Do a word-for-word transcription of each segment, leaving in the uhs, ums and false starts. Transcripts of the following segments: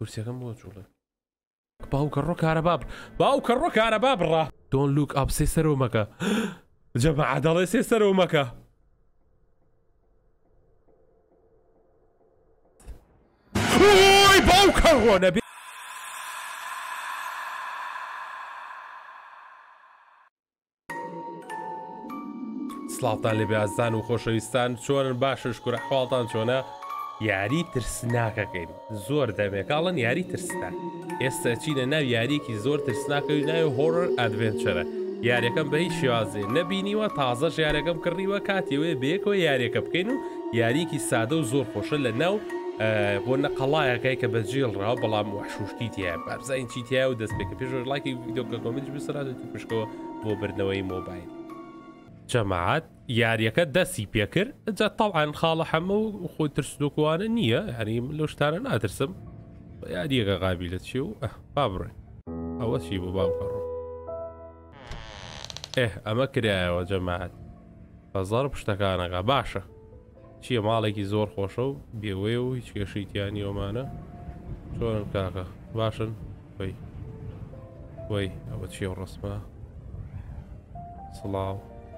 كرسيكم موت والله. باو كروك على باب، باو كروك على باب راه. دون لوك اب سيسر ومكا. جماعة داري سيسر ومكا. وي باو كرونا سلاوتان لێ بێعەزیزان و خۆشەویستان چۆنن باشن شکور ئەحواڵتان چۆنە یاری ترسناکەکەین زۆر دەمێکاڵن یاری ترسناک ئێستا چینە ناو یاریکی زۆر ترسناکەوی ناوی هۆرر ئەدڤێنچەرە یاریەکەم بە هیچ شێوازێ نەبینیوە تازەش یاریەکەم کڕیوە کاتیەوەی بەیەکەوە یاریەکە بکەین و یاریکی سادە و زۆر خۆشە لە ناو بۆ نەقەڵایەکەی کە بەجێڵراوە بەڵام وەحشوشتی تیایە بابزانین چی تیایە و دەست پێکە پێش لایکی ڤیدۆکە کۆمنت بسەراتێتی پشکەوە بۆ بردنەوەی مۆبایل جماعات یاریەکە دەستی پێ کرد جا تەڵعەن خاڵە حەمە و خۆی ترسدۆکوانە نییە هەریم لەو شتانە ناترسم یاریەکە قابیلە چی و با بڕێ ئەوە چی بۆ با بڕۆ ئێه ئەمە کرایەوە جەماعات بەزەڕ پشتەکانەکە باشە چییە ماڵێکی زۆر خۆشە و بێوێ و هیچ کێشەیتیانی ئەومانە چۆنم کاکە باشن وەی وەی ئەوە چیە و ڕسمە سڵاو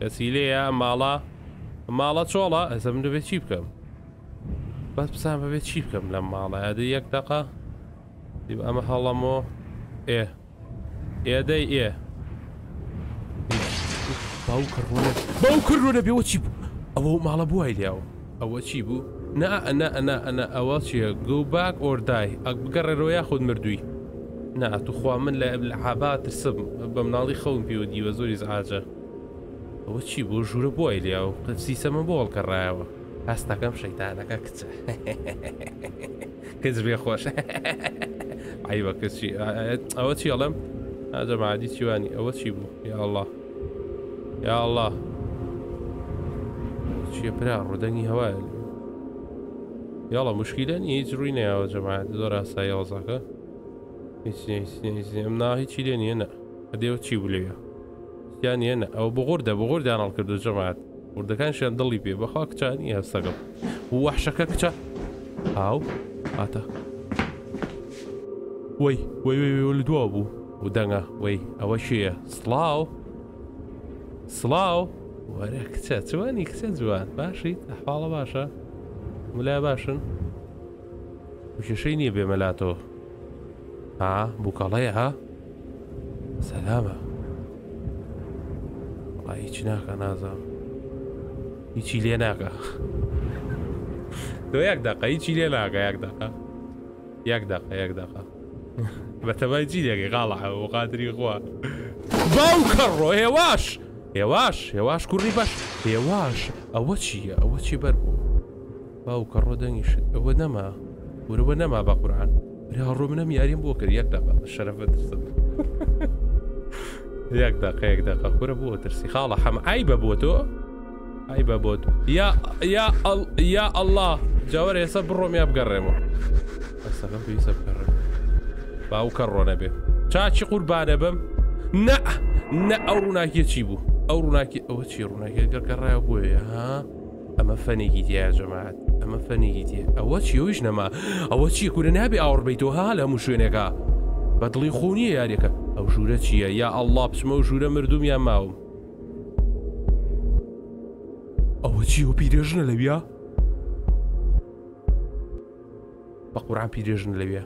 کەسیلەیە ماڵە ماڵە چۆڵە ئەسە من دەبێت چی بکەم بەس پسان بەبێت چی بکەم لە ماڵە ئەدەی یەک دەقا ئەمە هەڵەمۆ ئێ ئێدەی ئێ باو کڕوونە باو کڕوونە بێەوە چی بوو ئەوە ماڵە بووای دیاوە ئەوە چی بوو نا ئەنا ئەنا ئەنا ئەوە چیە گو باک ئۆردای ئەک بگەڕێرەوە یاخود مردووی نا تو خوا من لە حابا ترسم بە مناڵی خەون پێوە دیوە زۆری زعاجە ئەوە چی بۆ ژوورە بۆی لێ و قسیسەمە بۆ هەڵکەڕایەوە هەستەکەم شەیتانەکە کچە کەس بێ خۆشە ئایوە کەسی ئەوە چی ئەڵێم ئاجەمادی چیوانی ئەوە چی بوو یاڵله یاڵله چیە پرا ڕوودەنگی هەوایە یاڵە مشکیلەن هیچ ڕووی نەیەوە جەماعەت زۆر ئاسایی ئەوزەکە هیچ هیچ ئەم نا هیچی لێ نیە نە ئەدێوە چی بوو لێوە یانی ئەنە ئەو بغۆردە بغۆردیان هەڵکردو جەماعەت وردەکانشیان دڵی پێ بەخوا کچانی هەستەگەڵ وەحشەکە کچە ئاو هاتە وەی وەی وەی لە دوا بوو و دەنگە وەی ئەوە شیە سڵاو سڵاو وەرە کچە جوانی کچە جوان باشیت ئەحواڵە باشە مولای باشن وکێشەی نییە بێمەلاتەوە ها بووکەڵەیە ها سەلامە هیچ ناکە نازانم هیچی لێ ناکە دۆ یەک دەقە هیچی لێ ناکە یەک دەقە یەک دەقە یەک دەقە بەتەبای جیرێکی غاڵە و قادری خوا باو کەڕۆ هێواش هێواش هێواش کوڕی باش هێواش ئەوە چییە ئەوە چی بەر بوو باو کەڕۆ دەنگیشت ئەوە نەما ورەوە نەما بە قورعان برێ هەڕۆ منەم یاریم بۆ کرد یەک دەقە شەرەفە ترسم یەک دەقە یەک دەقە کورە بووە ترسی خاڵە حەمە ئایبە بۆ تۆ ئایبە بۆ تۆ یا یا یا ئەڵڵا جاوەرە ئێستا بڕۆم یا بگەڕێمەوە ئەسەکەم پێویستە بگەڕێم باو کەڕۆ نەبێ چاچی قوربانە بم نە نە ئەو ڕووناکیە چی بوو ئەو ڕووناکی ئەوە چی ڕووناکیە گەڕگەڕایە بۆیە ها ئەمە فەنێکی تیایە جەماعەت ئەمە فەنێکی تیایە ئەوە چی ئەویش نەما ئەوە چیە کورە نابێ ئاوەڕ بەی تۆ ها لە هەموو شوێنێکا بەدڵی خۆ نییە یاریەکە ئەو ژوورە چییە یا ئەڵڵا بچمە و ژوورە مردوم یا ماوم ئەوە چی و پیرێژنە لەویە؟ بە قورعان پیرێژن لەویە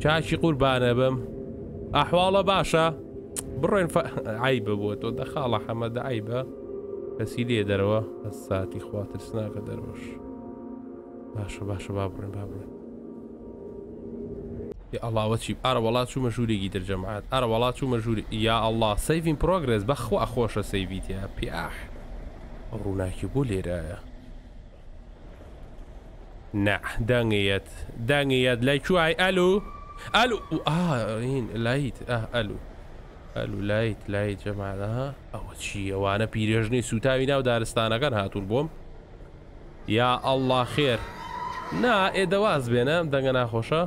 چاکی قوربانە بم ئەحواڵە باشە بڕۆین عیبە بۆ تۆ دەخاڵە حەمەدە عیبە کەسی لێ دەرەوە ئەس ساتی خواترسناکە دەرەوەش باشە باشە با بڕێن با بڕێن یا الله وچی آره ولات شو مجوری گیدر جماعت آره ولات شو مجوری یا الله سیفین پروگرس بخو اخوش سیفیتی پیاح روناکی بولی راه نه دانگیت دانگیت لایچوای الو الو آه این لایت آه الو الو لایت لایت جماعت ها او چیه وانا پیرژنی سوتاوی ناو دارستانەکان هاتوون بۆم یا الله خیر نا ئێدەواز بێنە دەنگە ناخۆشە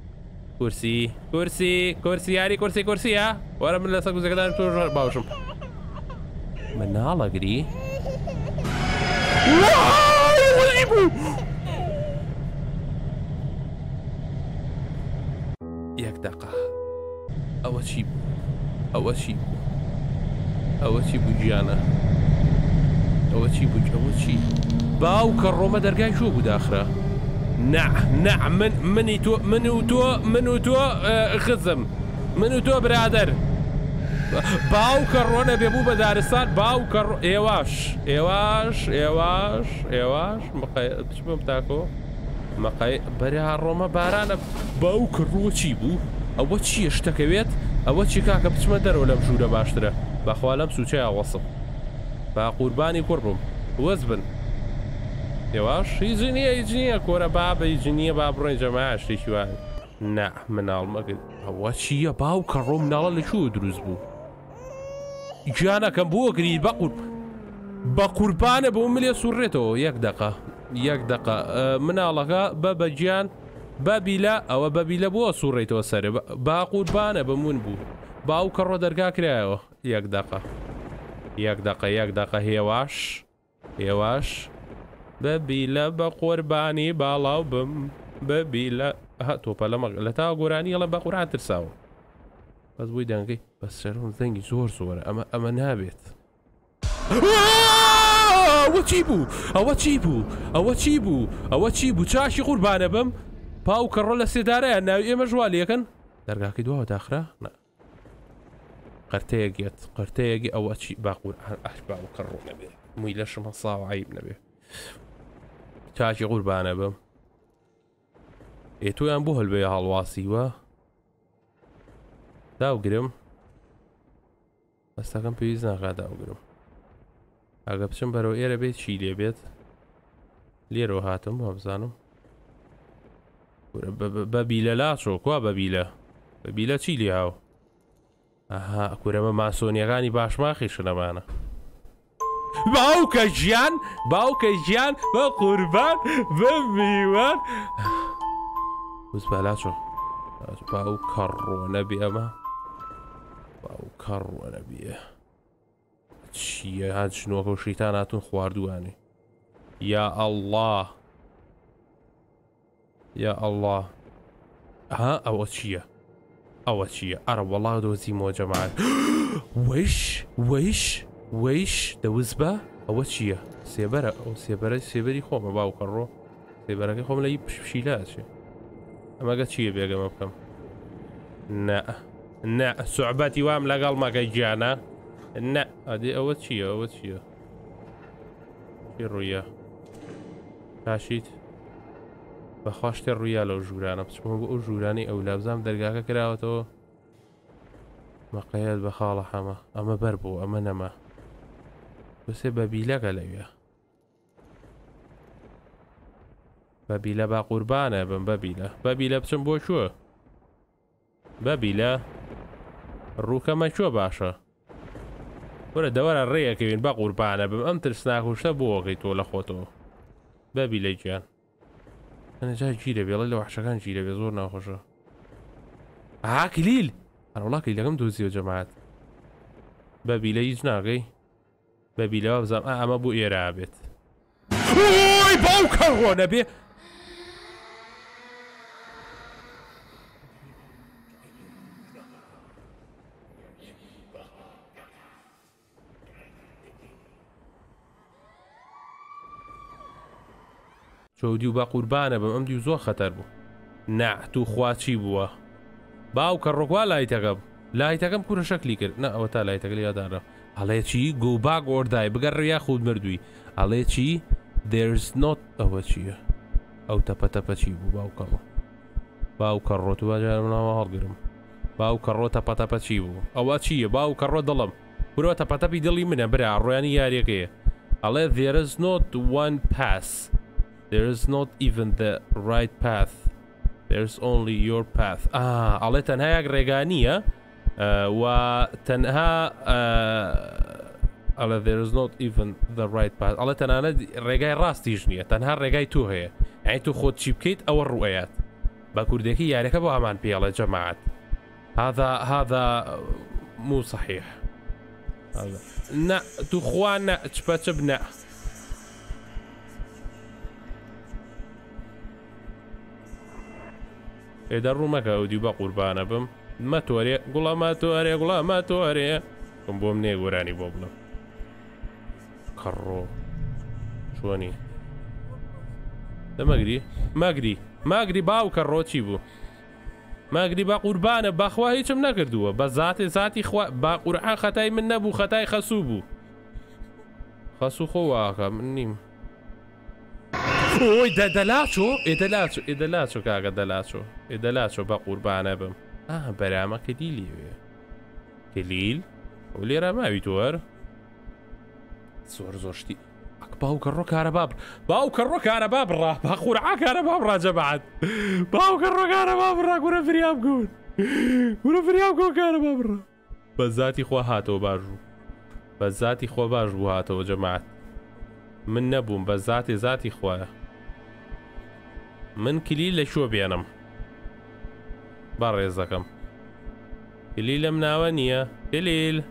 كرسي كرسي كرسي ياري كرسي كرسي ها وانا من لساكو زكدان تور باوشم منالا قري ياك دقة اول شي اول شي اول شي بوجانا اول شي بوج اول شي باو كروما درقاي شو بداخره نعم نعم من مني تو منو تو منو تو خزم منو تو برادر باو كرونا بيبو بدارستان باو كرو ايواش ايواش ايواش ايواش مقاي شو بتاكو مقاي بري هالروما بارانه باو كرو چی بو او چی اشتكويت او چی كاكا بتشم در ولا بجوده باشتره بخوالم سوچا وصف با قرباني كرم وزبن يواش يجيني يجيني كورا بابا يجيني بابا رين جماعة شتيشوان نعم منال مقل هواشي باو كروم نالا اللي شو دروز بو جانا كم بو قريب بقرب بقربانه بوملي سرته يك دقة يك دقة منالها بابا جان بابي لا او بابي لا بو سرته سر بقربانه بمون بو باو كرو درقا كرايو يك دقة يك دقة يك دقة هيواش هيواش ببيلا بقرباني بالاو بم ببيلا هاتو بالا لا تا قراني يلا بقران ترساو بس بوي دانكي بس شلون زنجي زور صور اما اما نابت واتشيبو اواتشيبو اواتشيبو اواتشيبو تشاشي قربانه بم باو كرولا سيداري انا اي مجوالي كان دركاكي دوا داخره قرتيجيت قرتيجي اواتشي باقول اشبع وكرولا بي ميلاش مصاو عيب نبي چاکی قوربانە بم ئێ تۆیان بۆ هەلبەیە هەڵواسیوە داوگرم ئەستەکەم پێویست ناکات داوگرم ئەگە بچم بەرەو ئێرە بێت چی لێ بێت لێرەوە هاتم بۆ بزانم بەبیلە لاچۆ کوا بەبیلە بەبیلە چی لێ هاو ئەها کورەمە ماسۆنیەکانی باشماخیشنەمانە باوکە ژیان باوکە ژیان بە قوربان بە میوان وزبالاچۆ باو کەڕۆنە بێ ئەمە باو کەڕۆنە بێ چیە هات ژنۆکە و شەیتان هاتون خواردووانێ یا ئەڵڵاه یا ئەڵڵاه ئەها ئەوە چییە ئەوە چییە ئەرە وەڵڵاه دۆزیمەوە جەماعەت وەیش وەیش ويش دوزبه او تشيه سيبره او سيبره سيبري خوم باو كرو سيبره كي خوم لا يبشي لاشي اما قد شي بيا جماعه كم نا نا صعباتي وام لا قال ما جانا نا ادي او تشيه او تشيه في الرؤيا راشيد بخاشت الرؤيا لو جورانا بس مو بو جوراني او لازم درقاك كراوتو مقياد بخاله حما اما بربو اما نما بس بابيلا قالوا بابيلا با قربانه بن بابيلا بابيلا بتم بو شو بابيلا الروكه ما شو باشا ولا دور الريه كيفين با قربانه بامتر سناخو شبو غيتو لاخوتو بابيلا جان انا جاي جيله يلا لو وحشكان جيله بزورنا خوشه ها كليل انا والله كليل كم دوزي يا جماعه بابيلا يجناغي بابيلا بزم اما بو ايرابت اوي باوكو نبي شو ديو با قربانه بم ام ديو زو خطر بو نعت و خواچی بووە باوکە ڕۆکوا لایتەکەم لایتەکەم کورە شەکلی کرد نە ئەوە تا لایتەکە یادارە ئەڵێ چی گوبا گۆردای بگەڕ یا خود مردووی ئەڵێ چی there's not ئەوە چییە ئەو تەپە تەپە چی بوو باوکەمە باوکە ڕۆتووە جارم ناوە هەڵگرم باوکە ڕۆ تەپە تەپە چی بوو ئەوە چییە باوکە ڕۆ دڵم برۆ تەپە تەپی دڵی منە برا ڕۆیانی یاریەکەیە ئەڵێ there is not one pass there is not even the right path there's only your path آه ئەڵێ تەنها یەک ڕێگا نییە و تەنها ئەڵێ there is not even the right path ئەڵێ تەنانەت ڕێگای ڕاستیش نییە تەنها ڕێگای تۆ هەیە یعنی تۆ خۆت چی بکەیت ئەوە ڕوئەیات بە کوردێکی یاریەکە بۆ هەمان پێڵێ جەماعەت هذا هذا مو صحيح هذا نە تو خوا نە چپەچب نە ئێدە ڕوومەکە ئەو دیوبە قوربانە بم مەتۆرێ گوڵە مەتۆرێ گوڵە مەتۆرێ بم بۆم نێ گۆرانی بۆ بڵم کەڕۆ چۆنی دەمەگری مەگری مەگری باوکە ڕۆچی بوو مەگری بە قوربانە بەخوا هیچم نەکردووە بە زاتێ زاتی خوا بە قورعان خەتای من نەبوو خەتای خەسوو بوو خەسوو خۆ واخە من نیم ئۆی دەلاچۆ ئێدەلاچۆ ئێدەلاچۆ کاگە دەلاچۆ ئێدەلاچۆ بە قوربانە بم ئا بەرامە کلیلی وێ کلیل ئەو لێرە ماوی تۆوەەر زۆر زۆشتی ئەک باوکە ڕۆ کارە باب باوکە ڕۆ کارە باب ڕا بە قورعا کارە باب ڕاجەبعات باوکە ڕۆ کارە باب ڕا گورە فریام گون گورە فریام گۆ کارە باب ڕا بە زاتی خۆ هاتەوە باش بوو بە زاتی خۆ باش بوو هاتەوە جەماعەت من نەبووم بە زاتێ زاتی خوایە من کلیل لە شۆ بێنم با ڕێزەکەم کلیل لەم ناوە نییە کلیل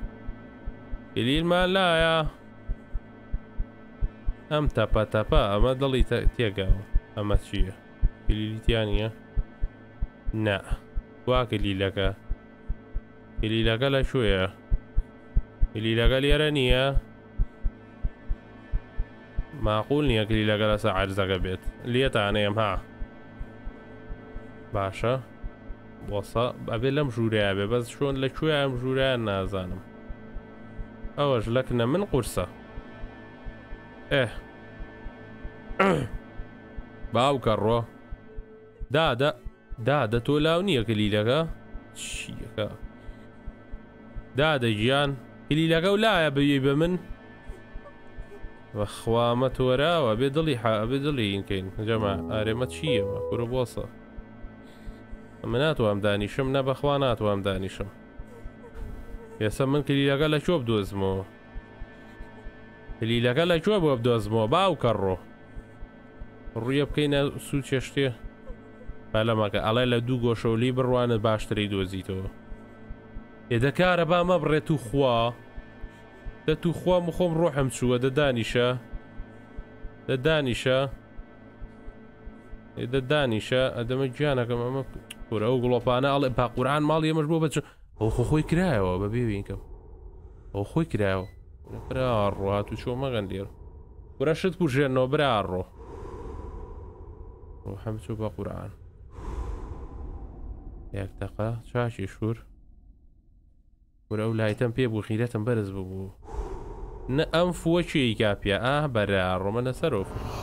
کلیلمان لایە ئەم تەپە تەپە ئەمە دڵی تێگاوە ئەمە چییە کلیلیتیان نیە نە وا کلیلەکە کلیلەکە لە شوێە کلیلەکە لێرە نییە ماقول نییە کلیلەکە لەسەر عەرزەکە بێت لێتانەیەم ها باشە بۆسە ئەبێ لەم ژوورەیە بێ بەس چۆن لەکوێ ئەم ژوورەیان نازانم ئەوەش لەکنە من قورسە ئێ باوکە ڕۆ دادە دادە تۆ لاو نییە کلیلەکە چیەکە دادە گیان کلیلەکە و لایە بەوێ بە من بەخوا مەتۆراوە بێ دڵی حابێ دڵیینکەین جەمە ئارێمە چیەوە کوورە بۆسە ئەمە ناتوام دانیشم نە بەخوا ناتوام دانیشم ئێستا من کلیلەکە لە چۆ بدۆزمەوە کلیلەکە لە چۆ بۆ بدۆزمەوە باوکە ڕۆ ڕویە بکەینە سوو چێشتێ پەلەمەکە ئەڵێ لە دوو گۆشەولی بڕوانت باشتری دۆزیتەوە ئێدە کارە با مەبڕێت و خوا دە تو خۆم خۆم ڕۆحم چووە دەدانیشە دەدانیشە دەدانیشە ئەدەمە گیانەکەم ئەمە پورە و گڵۆپانە ئەڵێ پاقوران ماڵ ئێمەش بۆ بچ ئەو خۆی کرایەوە بە بێوینکەم ئەو خۆی کرایەوە براڕوات و چۆ مەگەن لێر پورە شت کوژێنەوە براڕۆ ڕۆحم چوو بە قورعان یەک دەقە چاشی شوور پورە و لایتەم پێ بوو خیرەتم بەرز ببوو نە ئەم فۆچی کاپیا ئا بەرە ڕۆمە لەسەرۆ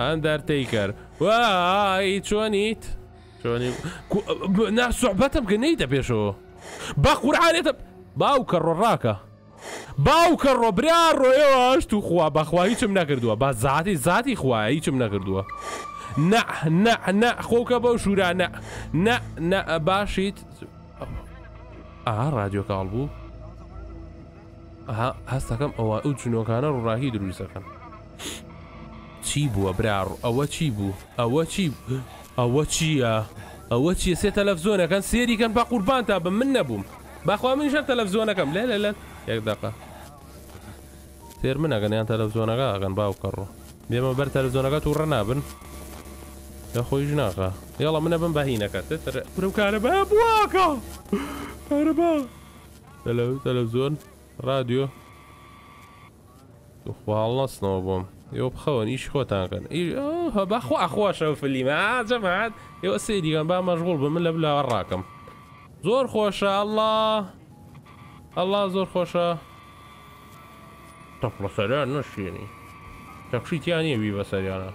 ئەندەرتەیکەر وای چۆنیت چۆنی ناسوحبەتم کە نەیتە پێشەوە با قورعانێتە باوکە ڕۆڕاکە باوکە ڕۆ برا ڕۆیەوەشت و خوا بەخوا هیچم نەکردووە با زاتی زاتی خوایە هیچم نەکردووە نە نە نە خۆکە بەو شوورا نە نە نە باشیت ئا رادیۆ کاڵ بوو هەستەکەم ئەوە ئەو جنۆکانە ڕوڕاهی دروستەکەن چی بووە براڕ ئەوە چی بوو ئەوە چی ئەوە چییە اوت شي سي تلفزيون كان سيري كان باقول بانتا بمنا بوم باخو من شر تلفزيون كم لا لا لا ياك دقه سير منا كان يعني تلفزيون كا كان باو كرو بما بر تلفزيون كا تورنا بن يا خويا جناقه يلا منا بن باهينا كتر برو كان باب واكا كهرباء تلفزيون راديو وخلصنا بوم يوب خوان ايش خوتان كان اي اه باخو اخوا شوف اللي ما جمعت يا سيدي كان با مشغول بملا بلا الراكم زور خوشة الله الله زور خوشة طفل سريان نشيني تكشي تياني بي بسريانا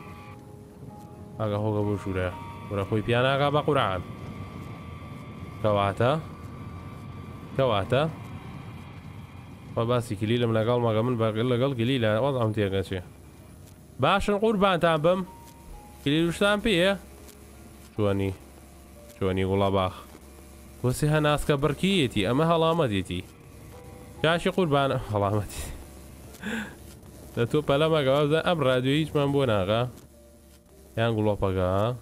اغا هوغا بوشوله برا خوي بيانا اغا بقرعان كواتا كواتا وباسي كليلة من اقل ما قمن باقل قل كليلة وضعهم تيغاشي باش نقول بان تابم كليلوش تامبيه شواني شواني قولا باخ وسيها ناس كبركيتي اما هلامتيتي كاشي قربان هلامتي لا تو بلا ما جواب ام راديو هيج من بوناغا يان قولوا باغا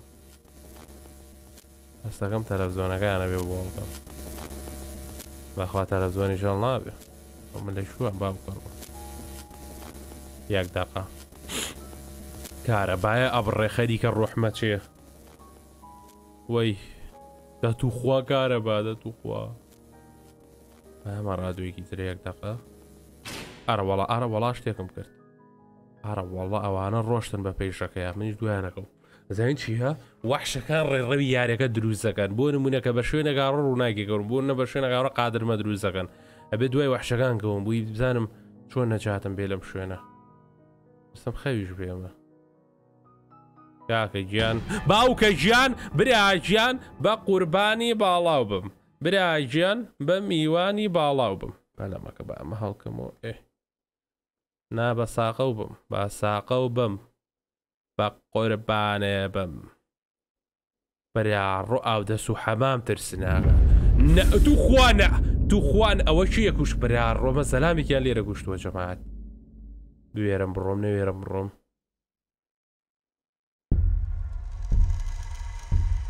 استقام تلفزيونك انا بيبون باخوا تلفزيون ان شاء الله بي هم اللي شو باب قربان ياك دقه كهرباء ابر خديك الرحمه شيخ وي ده تو خوا كاره بعد تو خوا ما رادوي كي تري يك دقه ار والله ار والله اشتكم كرت ار والله او انا روشتن ببيشك يا منيش دوانكم زين شيها وحشه كان ربي يارك دروزا كان بون منك بشوينا قرر وناكي قرب بون بشوينا قرر قادر ما دروزا كان ابي دوي وحشه كان قوم بي بزانم شلون نجاتم بيلم شوينا بس مخيش بيما كاكا جيان باوكا جيان برا جيان بقرباني بالاوبم برا جيان بميواني بالاوبم بلا ما كبا مهلكمو ايه نا بساقوبم بساقوبم بقرباني بم برا رؤى ودسو حمام ترسناغا نا تو خوانا تو خوان اول شي يكوش برا الروم سلامي كان لي ركوشتو يا جماعه دويرم بروم نويرم بروم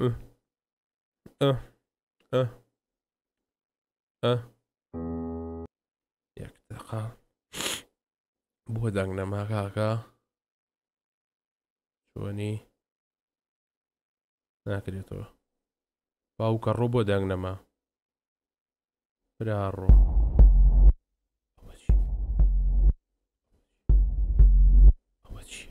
اه اه اه اه ياك دقه بوداننا ما كاكا شوني ناكريتو باو كرو بوداننا ما برارو اوتشي اوتشي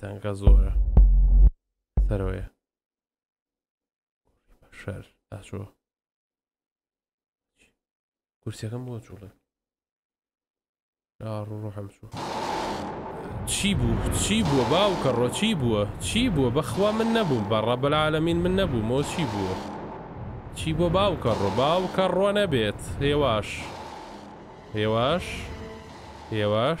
تانكا زورة ثروية شر أشو كرسي كم بوت شغلة لا روح أمشو تشيبو تشيبو باو كرو تشيبو تشيبو بخوا من نبو برب العالمين من نبو مو تشيبو تشيبو باو كرو باو كرو نبيت هيواش هيواش هيواش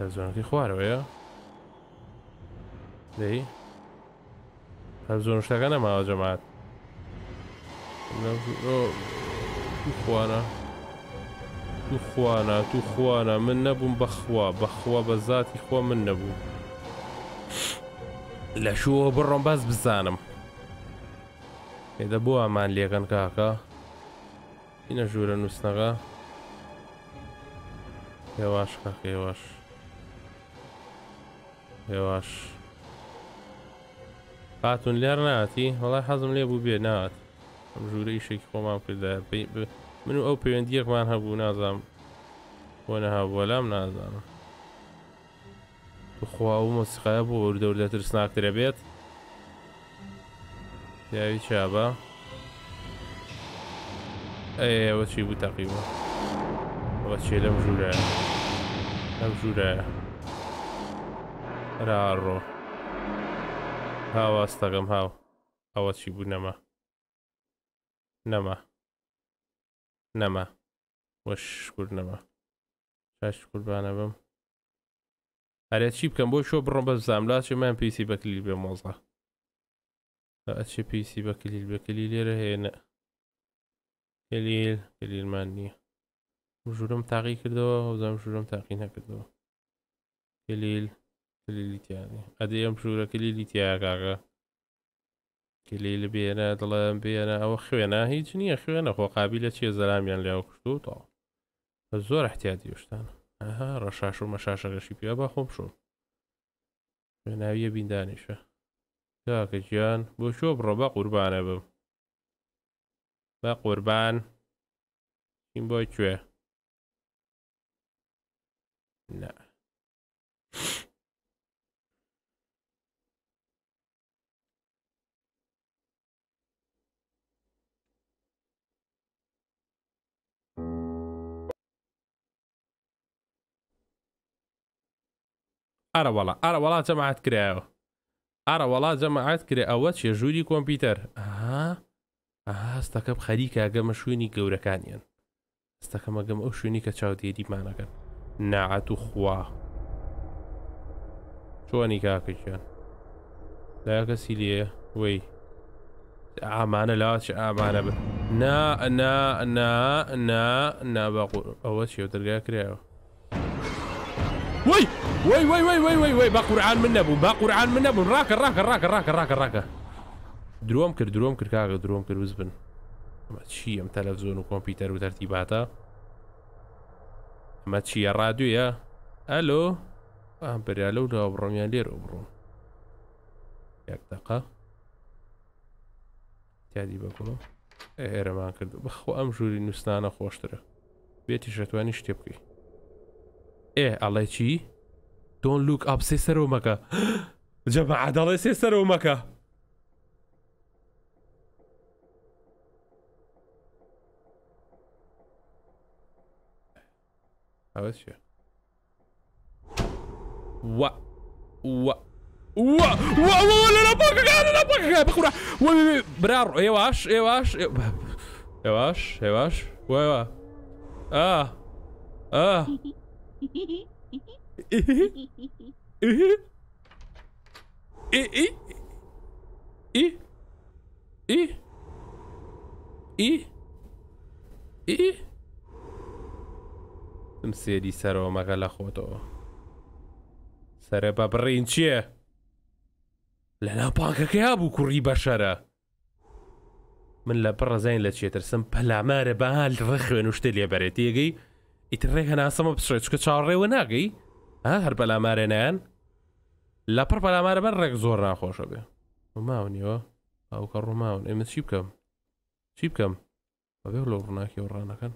هەزۆنەکەی خوارەوەیە دەی هەزۆن شتەکە نەماوە جەماعەت تو خوانە تو خوانە تو خوانە من نەبووم بەخوا بەخوا بە زاتی خۆ من نەبووم لە شووە بڕۆم باس بزانم ئێدە بۆ ئامان لێگەن کاکە اینە ژوورە نووسنەکە هێواش کاکە هێواش هێواش هاتون لێر ناتی وەڵای حەزم لێ بوو بێ نات ئەم ژوورە ئیشێکی خۆمان کردایە من و ئەو پەیوەندیەکمان هەبوو نازانم بۆ نەهابووە لام نازانم بخوا و مۆسیقایە بۆ وردەوردە ترسناکترە بێت یاوی چابە ئەوە چی بوو تەقیبە ئەوە چیە لەم ژوورایە ئەم ژوورایە ڕاڕۆ هاواستەکەم هاو ئەوە چی بوو نەما نەما نەما وەش شکور نەما چا شکوربانە بم ئەرێ چی بکەم بۆ شۆ بڕۆم بەزام لاچێمان پێیسی بەکلیل بێ مۆزە ئەچێ پێیسی بەکلیل بەکلیل لێرە هێنە کلیل کلیلمان نییە ژوورم تاقی کردەوە هەوزام ژوورم تاقی نەکردەوە کلیل کلیلی تیانێ ئەدێ ئەم ژوورە کلیلی تایە کاکە کلیل بێنە دڵێم بێنە ئەوە خوێنە هیچ نییە خوێنە خۆ قابیلە چیە زەرامیان لێو کشتوتەوە زۆر احتیاتی وشتانە ئەها ڕەشاش و مەشاشەکەشی پیا با خۆم شۆ خوێناویە بیندانیشە کاکە گیان بۆ شۆ بڕۆ با قوربانە بم با قوربان چیم بۆی کوێ نا أرى والله أرى والله جماعة كريو أرى والله جماعة كريو شي جوري كمبيوتر أها أها استكب خليك أقام شويني قوركانيان استكب أقام أو شويني كتشاو ديدي معنا كان ناعتو خوا شواني كاكشان لا كسيلية وي أعمانا لا أعمانا ب نا نا نا نا نا باقول أول شي وترقى كريو وي وي وي وي وي وي وي با قورعان من نەبوو با قورعان من نەبوو ڕاکە ڕاکە ڕاکە ڕاکە ڕاکە ڕاکە درۆم کرد درۆم کرد کاکە درۆم کرد وز بن ئەمە چی ئەم تەلەڤزۆن و کۆمپیوتەر و تەرتیباتە ئەمە چیە ڕادیۆیە ئەلۆ ئەم بەریا لەو داوە بڕۆمیان لێرە بڕۆم یەک دەقە تیادی بەکڵۆ ئێرەمان کرد بەخۆ ئەم ژووری نووسنانە خۆشترە بێتی شەتوانی شتێ بکەی ئێ ئەڵێ چی؟ دون لوک ئاپ سێ سەرەوە مەکە جەماعە دەڵێ سێ سەرەوە مەکە ئەوە چیە؟ وا وا وا وا وا لە ناپۆکەکە لە ناپۆکەکە بخورا وەی برا ڕۆ ئێواش ئێواش ئێواش ئێواش وایوە ئا ئا تم سێری سەرەوە مەگە لە خۆتەوە سەرە بە بڕین چییە؟ لە ناپاکەکە هابوو کوڕی بەشەرە من لە بڕەزین لە چێترسم پەلامارە بەهال ڕە خوێن و شتێ لێبەرێت یەگەی ئیتر ڕێکهەناسەمە بسڕێت چکە چاڕێوە ناگەی؟ ها هەر بەلامارە نەیان؟ لەپڕ بەلامارە بەر ڕێک زۆر ناخۆشە بێ ڕووماونیەوە ئەوکە ڕووماون ئێمە چی بکەم؟ چی بکەم؟ بەبێ لەو ڕووناکی و ڕانەکەن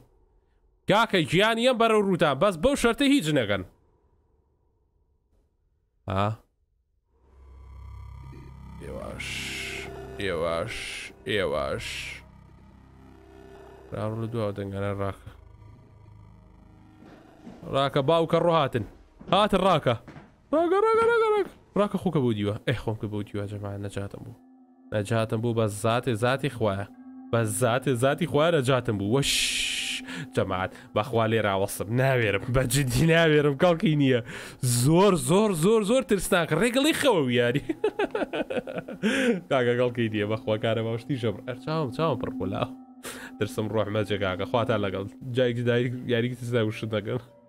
کاکە گیان ئەم بەرەو ڕووتان بەس بەو شەرتە هیچ نەکەن ها ئێواش ئێواش ئێواش ڕاڕوو لە دواوە دەنگانە ڕاکە راكا باوكا روهاتن هاتن راكا راكا راكا راكا راكا راكا خوك ابو ديوه اي خوك ابو ديوه يا جماعه نجاتن بو نجاتن بو بس ذاتي ذاتي خويا بس ذاتي ذاتي خويا نجاتن بو وش جماعات باخوا لێرا وەسم ناوێرم بە جدی ناوێرم کاڵکی نییە زۆر زۆر زۆر زۆر ترسناک ڕێگەڵی خەوە یاری کاگە گەڵکی دیە بەخوا کارە باشتی ژەم ئەرچاوم چاوم پڕپۆلاو دەرسم ڕۆحمە جێگاگە خواتان لەگەڵ جایکی دایک یاریکی تزدا وشت دەگەن